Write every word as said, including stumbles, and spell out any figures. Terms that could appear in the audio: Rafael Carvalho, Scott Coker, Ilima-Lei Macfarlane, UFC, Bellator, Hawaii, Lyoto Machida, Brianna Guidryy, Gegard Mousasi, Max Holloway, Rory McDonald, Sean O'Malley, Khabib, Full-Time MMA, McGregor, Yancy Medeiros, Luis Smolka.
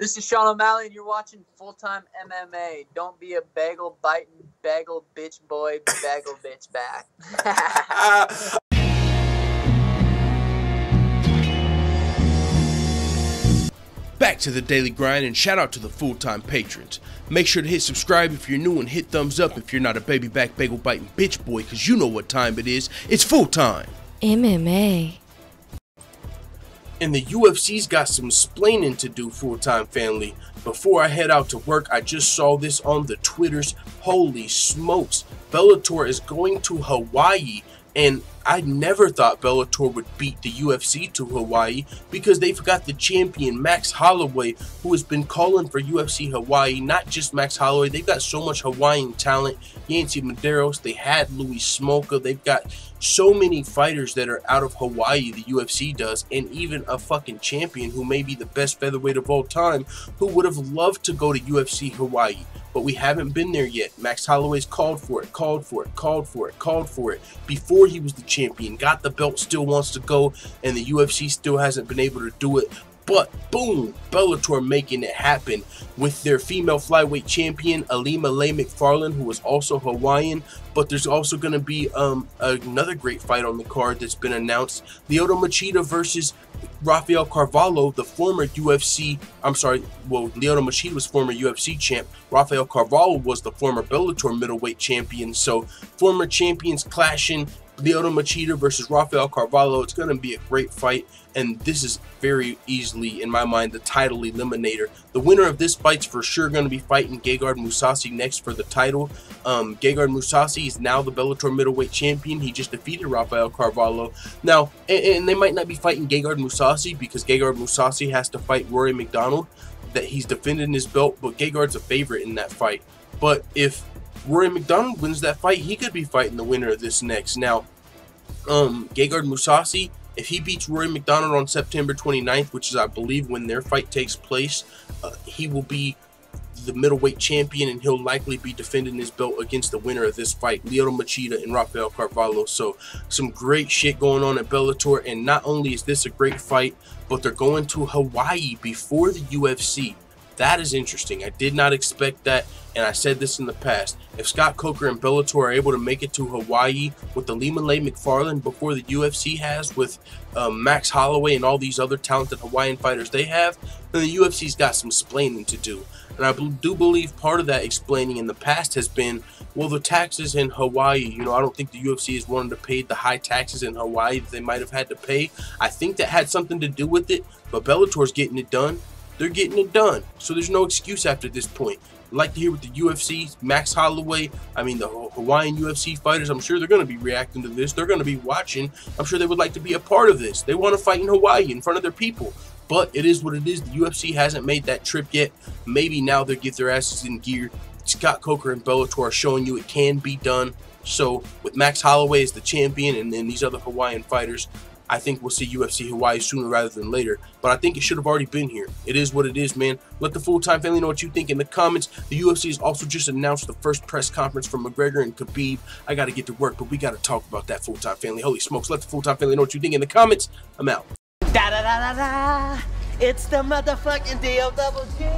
This is Sean O'Malley, and you're watching Full-Time M M A. Don't be a bagel-biting, bagel-bitch boy, bagel-bitch back. Back to the Daily Grind, and shout out to the Full-Time patrons. Make sure to hit subscribe if you're new, and hit thumbs up if you're not a baby-back, bagel-biting bitch boy, because you know what time it is. It's Full-Time M M A. And the U F C's got some splaining to do, Full-Time family. Before I head out to work, I just saw this on the Twitters. Holy smokes. Bellator is going to Hawaii. And I never thought Bellator would beat the U F C to Hawaii, because they've got the champion Max Holloway, who has been calling for U F C Hawaii. Not just Max Holloway, they've got so much Hawaiian talent. Yancy Medeiros, they had Luis Smolka, they've got so many fighters that are out of Hawaii, the U F C does, and even a fucking champion who may be the best featherweight of all time, who would have loved to go to U F C Hawaii. But we haven't been there yet. Max Holloway's called for it, called for it, called for it, called for it. Before he was the champion, got the belt, still wants to go, and the U F C still hasn't been able to do it. But boom, Bellator making it happen with their female flyweight champion, Ilima-Lei Macfarlane, who is also Hawaiian. But there's also going to be um, another great fight on the card that's been announced. Lyoto Machida versus Rafael Carvalho, the former U F C, I'm sorry, well, Lyoto Machida was former U F C champ. Rafael Carvalho was the former Bellator middleweight champion. So former champions clashing. Lyoto Machida versus Rafael Carvalho. It's going to be a great fight, and this is very easily, in my mind, the title eliminator. The winner of this fight's for sure going to be fighting Gegard Mousasi next for the title. Um, Gegard Mousasi is now the Bellator middleweight champion. He just defeated Rafael Carvalho. Now, and, and they might not be fighting Gegard Mousasi, because Gegard Mousasi has to fight Rory McDonald, that he's defending his belt, but Gegard's a favorite in that fight. But if Rory McDonald wins that fight, he could be fighting the winner of this next. Now, um, Gegard Mousasi, if he beats Rory McDonald on September twenty-ninth, which is, I believe, when their fight takes place, uh, he will be the middleweight champion, and he'll likely be defending his belt against the winner of this fight, Lyoto Machida and Rafael Carvalho. So, some great shit going on at Bellator, and not only is this a great fight, but they're going to Hawaii before the U F C. That is interesting. I did not expect that, and I said this in the past. If Scott Coker and Bellator are able to make it to Hawaii with the Ilima-Lei Macfarlane before the U F C has, with um, Max Holloway and all these other talented Hawaiian fighters they have, then the U F C's got some explaining to do. And I do believe part of that explaining in the past has been, well, the taxes in Hawaii. You know, I don't think the U F C is wanting to pay the high taxes in Hawaii that they might have had to pay. I think that had something to do with it, but Bellator's getting it done. They're getting it done, so there's no excuse after this point. I'd like to hear what the U F C, Max Holloway, I mean the Hawaiian U F C fighters, I'm sure they're going to be reacting to this. They're going to be watching. I'm sure they would like to be a part of this. They want to fight in Hawaii in front of their people. But it is what it is. The U F C hasn't made that trip yet. Maybe now they'll get their asses in gear. Scott Coker and Bellator are showing you it can be done. So with Max Holloway as the champion, and then these other Hawaiian fighters, I think we'll see U F C Hawaii sooner rather than later, but I think it should have already been here. It is what it is, man. Let the Full-Time family know what you think in the comments. The U F C has also just announced the first press conference for McGregor and Khabib. I got to get to work, but we got to talk about that, Full-Time family. Holy smokes, let the Full-Time family know what you think in the comments. I'm out. Da da da da da. It's the motherfucking D O double G.